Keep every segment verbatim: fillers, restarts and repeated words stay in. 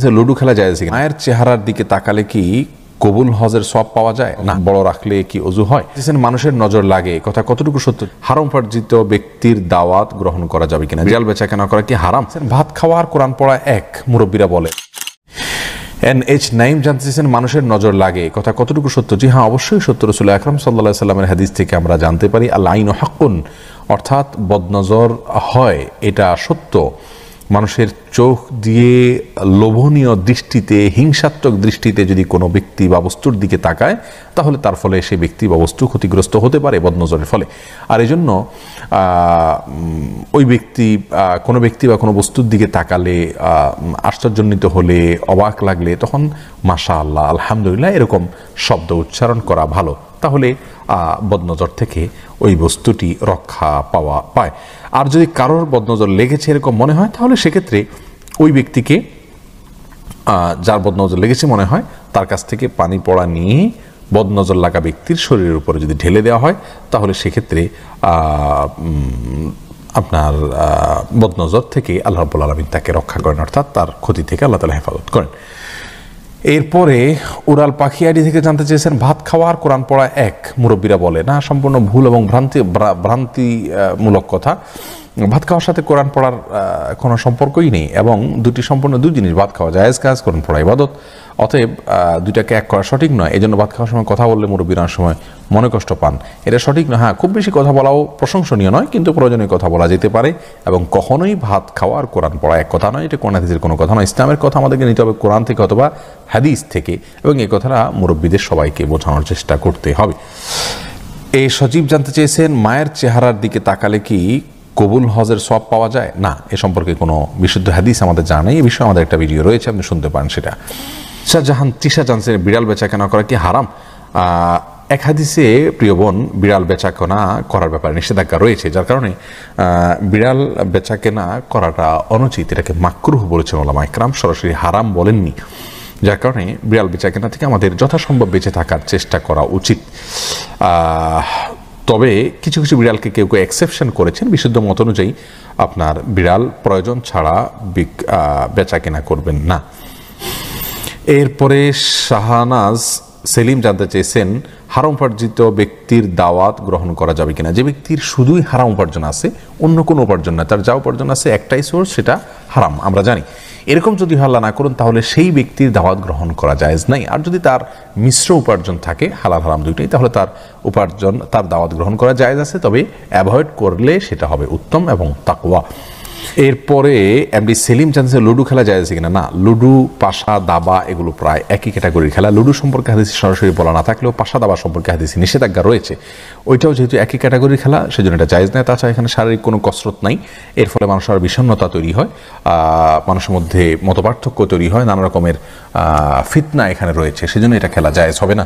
যে লুডু খেলা যায় সেখানে মায়ের চেহারার দিকে তাকালে কি কবুল হজের সওয়াব পাওয়া যায় না? বড় রাখলে কি ওযু হয়? যেন মানুষের নজর লাগে, কথা কতটুকু সত্য? হারাম উপার্জিত ব্যক্তির দাওয়াত গ্রহণ করা যাবে কিনা? জাল বেচা কেনা করা কি হারাম? ভাত খাওয়া আর কোরআন পড়া এক, মুরব্বীরা বলে। এন এইচ নাইম জানতে চাইছেন মানুষের নজর লাগে, কথা কতটুকু সত্য? জি হ্যাঁ, অবশ্যই সত্য। রাসূল আকরাম সাল্লাল্লাহু আলাইহি সাল্লামের হাদিস থেকে আমরা জানতে পারি আল আইনু হাক্কুন, অর্থাৎ বদনজর হয় এটা সত্য। মানুষের চোখ দিয়ে লোভনীয় দৃষ্টিতে, হিংসাত্মক দৃষ্টিতে যদি কোনো ব্যক্তি বা বস্তুর দিকে তাকায় তাহলে তার ফলে সে ব্যক্তি বা বস্তু ক্ষতিগ্রস্ত হতে পারে বদনজরের ফলে। আর এই জন্য ওই ব্যক্তি কোনো ব্যক্তি বা কোনো বস্তুর দিকে তাকালে, আশ্চর্যজনিত হলে, অবাক লাগলে তখন মাশাআল্লাহ, আলহামদুলিল্লাহ এরকম শব্দ উচ্চারণ করা ভালো। তাহলে বদনজর থেকে ওই বস্তুটি রক্ষা পাওয়া পায়। আর যদি কারোর বদনজর লেগেছে এরকম মনে হয় তাহলে সেক্ষেত্রে ওই ব্যক্তিকে, যার বদনজর লেগেছে মনে হয়, তার কাছ থেকে পানি পড়া নিয়ে বদনজর লাগা ব্যক্তির শরীরের উপরে যদি ঢেলে দেওয়া হয় তাহলে সেক্ষেত্রে আপনার বদনজর থেকে আল্লাহ রাব্বুল আলামিন তাকে রক্ষা করেন, অর্থাৎ তার ক্ষতি থেকে আল্লাহ তাআলা হেফাজত করেন। এরপরে উড়াল পাখি আইডি থেকে জানতে চেয়েছেন ভাত খাওয়া আর কোরআন পড়া এক, মুরব্বীরা বলে। না, সম্পূর্ণ ভুল এবং ভ্রান্তি ভ্রান্তিমূলক কথা। ভাত খাওয়ার সাথে কোরআন পড়ার কোনো সম্পর্কই নেই এবং দুটি সম্পূর্ণ দুই জিনিস। ভাত খাওয়া জায়েজ কাজ, কোরআন পড়া ইবাদত, অতএব দুইটাকে এক করা সঠিক নয়। এই জন্য ভাত খাওয়ার সময় কথা বললে মুরব্বীরা সময় মনে কষ্ট পান, এটা সঠিক নয়। হ্যাঁ, খুব বেশি কথা বলাও প্রশংসনীয় নয়, কিন্তু প্রয়োজনীয় কথা বলা যেতে পারে এবং কখনোই ভাত খাওয়া আর কোরআন পড়া এক কথা নয়। এটা কোরআন হাদিসের কোনো কথা নয়, ইসলামের কথা আমাদেরকে নিতে হবে কোরআন থেকে অথবা হাদিস থেকে, এবং এই কথাটা মুরব্বীদের সবাইকে বোঝানোর চেষ্টা করতে হবে। এই সজীব জানতে চেয়েছেন মায়ের চেহারার দিকে তাকালে কি কবুল হজের সওয়াব পাওয়া যায়? না, এ সম্পর্কে কোনো বিশুদ্ধ হাদিস আমাদের জানা নেই। এ বিষয়ে আমাদের একটা ভিডিও রয়েছে, আপনি শুনতে পারেন সেটা। শাহজাহান তিশা জানছেন বিড়াল বেচা কেনা করা কি হারাম? এক হাদিসে প্রিয় বোন বিড়াল বেচা কেনা করার ব্যাপারে নিষেধাজ্ঞা রয়েছে, যার কারণে বিড়াল বেচা কেনা করাটা অনুচিত। এটাকে মাকরুহ বলেছেন ওলামা ইকরাম, সরাসরি হারাম বলেননি। যার কারণে বিড়াল বেচা কেনা থেকে আমাদের যথাসম্ভব বেঁচে থাকার চেষ্টা করা উচিত। তবে কিছু কিছু বিড়ালকে কেউ কেউ এক্সেপশন করেছেন। বিশুদ্ধ মত অনুযায়ী আপনার বিড়াল প্রয়োজন ছাড়া বেচা কেনা করবেন না। এরপরে শাহানাজ সেলিম জানতে চেয়েছেন হারাম উপার্জিত ব্যক্তির দাওয়াত গ্রহণ করা যাবে কিনা? যে ব্যক্তির শুধুই হারাম উপার্জন আছে, অন্য কোনো উপার্জন না, তার যা উপার্জন আছে একটাই সোর্স, সেটা হারাম, আমরা জানি। এরকম যদি হাল্লা না করুন তাহলে সেই ব্যক্তির দাওয়াত গ্রহণ করা জায়েজ নাই। আর যদি তার মিশ্র উপার্জন থাকে, হালাল হারাম দুইটাই, তাহলে তার উপার্জন, তার দাওয়াত গ্রহণ করা জায়েজ আছে, তবে অ্যাভয়েড করলে সেটা হবে উত্তম এবং তাকওয়া। এরপরে এমডি সেলিম জানতে লুডু খেলা যায় কিনা? না, লুডু, পাশা, দাবা এগুলো প্রায় একই ক্যাটাগরির খেলা। লুডু সম্পর্কে হাদিস সরাসরি বলা না থাকলেও পাশা দাবা সম্পর্কে হাদিস নিষেধাজ্ঞা রয়েছে, ওইটাও যেহেতু একই ক্যাটাগরির খেলা সেজন্য এটা জায়েজ নয়। তাছাড়া এখানে শারীরিক কোনো কসরত নাই, এর ফলে মানুষের আর বিষণ্ণতা তৈরি হয়, মানুষের মধ্যে মতপার্থক্য তৈরি হয়, নানা রকমের ফিতনা এখানে রয়েছে, সেজন্য এটা খেলা জায়েজ হবে না।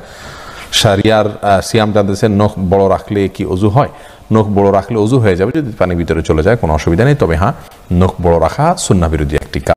শারিয়ার সিয়াম জানতেছেন নখ বড় রাখলে কি ওযু হয়? নখ বড় রাখলে ওযু হয়ে যাবে যদি পানি ভিতরে চলে যায়, কোনো অসুবিধা নেই। তবে হ্যাঁ, নখ বড় রাখা সুন্নাহ বিরোধী একটি কাজ।